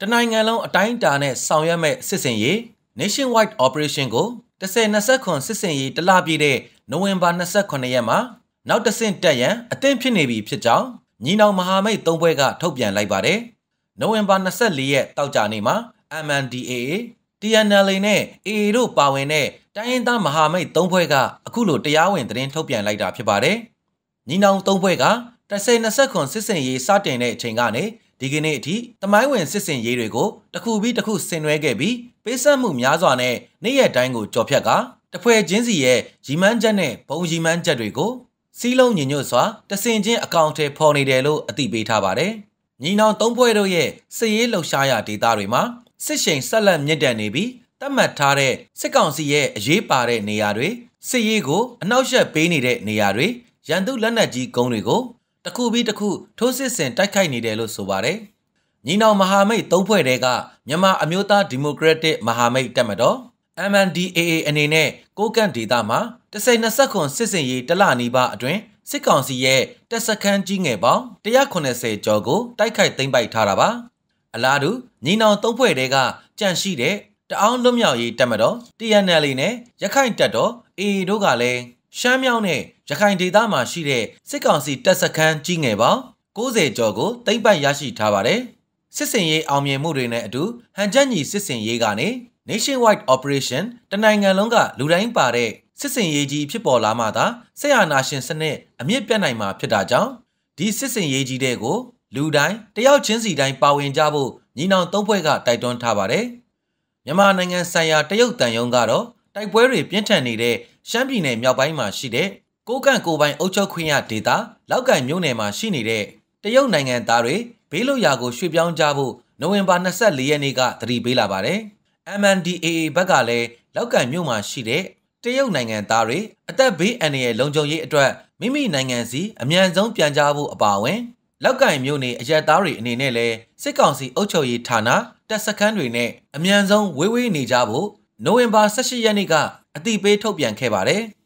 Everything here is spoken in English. Tanaingalong Ataintane Sawyame Sisenye, Nationwide Operation Go, Tase Nasakon Sisenye Talabide, November Nasakonayama, Now Tasin Tayan, Atempinibi Pichao, Nino Mahame Tonwega Tobian Laibare, November Nasaliye Taujanima, MNDAA, Tianaline, Eru Pawene, Tainda Mahame Tonwega, Akulu Tiawin Trin Tobian Laida Pibare, Nino Tonwega, Tase Nasakon Sisenye Satine Chingane, Diginity, the Maiwan Sissin Yerego, the Kubi the Kusinwegebi, Pesa Mumyazone, Nia Dango Chopiaga, the Pue Jinzie, Jimanjane, Pojiman Jadrigo, Silo Ninuswa, the Sinjin Accounted Pony Delo, a Tibeta Bare, Ninon Tompuero Ye, Sayelo Shaya di Darima, Sishin Salam Nedanebi, the Matare, Seconsier, Jepare Niare, Sayego, Nausha Penide Niare, Jandu Lanaji Gonigo. Takubi taku tosis and takai nidelo sobare. Nino Mahame Tompuerega, Yama Amuta Democratic Mahame Tamado, MNDAA and Ine, Gokan Didama, the Say Nasakon Sissin Ye, the Laniba Adrin, Sikon Siye, the Sakan Jingeba, the Yakonese Jogo, Taikai Ting by Taraba, Aladu, Nino Tompuerega, Janshide, the Aundomyawi Tamado, Dianeline, Yakain Tado, E. Dogale. Shamione, Jakaindi Dama Shire, Sekansi Tasakan Jingeba, Goze Jogo, Taiba Yashi Tabare, Sisenye Amye Murine Du, Hanjani Sisin Yegane, Nationwide Operation, Tanangalonga, Lurain Pare, Sisenyeji Pipola Mata, Sayanashin Sene, Amir Penaima Pedajang, Di Sisenyeji Dego, Ludai, Tayao Chinsi Dai Pawin Jabo, Ninan Tompuega Taidon Tabare, Yamanangan Saya Tayotan Yongaro, Taipweri Pientani De. Champine Yabaima Shide, Gokan Gobain Ocho Quina Dita, Laugan Yunema Shinide, the Young Nangan Dare, Belo Yago Shibian Jabu, November Nasa Lieniga, Three Bilabare, MNDAA Bagale, Laugan Yuma Shide, the Young Nangan Dare, at that be any Lonjo Yetra, Mimi Nanganzi, a Mianzon Pianjabu Abawen, Laugan Yuni, a Jadari Ninele, Seconsi Ocho Yitana, the secondary name, a Mianzon Wiwi Nijabu, November Sashi Yaniga. အတိပေးထုတ်ပြန်ခဲ့ပါတယ်